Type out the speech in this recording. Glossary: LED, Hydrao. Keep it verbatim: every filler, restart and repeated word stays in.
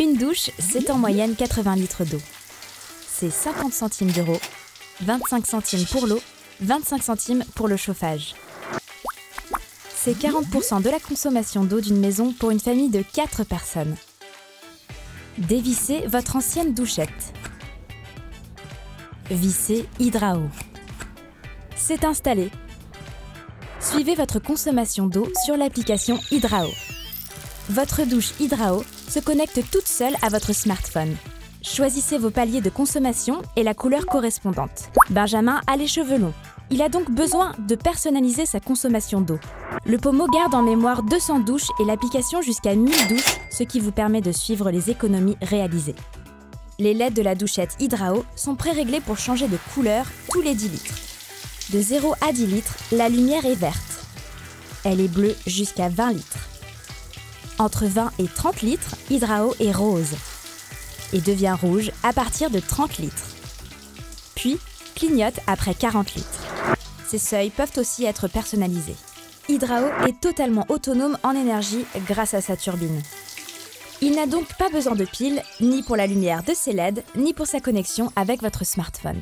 Une douche, c'est en moyenne quatre-vingts litres d'eau. C'est cinquante centimes d'euros, vingt-cinq centimes pour l'eau, vingt-cinq centimes pour le chauffage. C'est quarante pour cent de la consommation d'eau d'une maison pour une famille de quatre personnes. Dévissez votre ancienne douchette. Vissez Hydrao. C'est installé. Suivez votre consommation d'eau sur l'application Hydrao. Votre douche Hydrao se connecte toute seule à votre smartphone. Choisissez vos paliers de consommation et la couleur correspondante. Benjamin a les cheveux longs. Il a donc besoin de personnaliser sa consommation d'eau. Le pommeau garde en mémoire deux cents douches et l'application jusqu'à mille douches, ce qui vous permet de suivre les économies réalisées. Les L E D de la douchette Hydrao sont pré-réglés pour changer de couleur tous les dix litres. De zéro à dix litres, la lumière est verte. Elle est bleue jusqu'à vingt litres. Entre vingt et trente litres, Hydrao est rose et devient rouge à partir de trente litres. Puis, clignote après quarante litres. Ces seuils peuvent aussi être personnalisés. Hydrao est totalement autonome en énergie grâce à sa turbine. Il n'a donc pas besoin de piles, ni pour la lumière de ses L E D, ni pour sa connexion avec votre smartphone.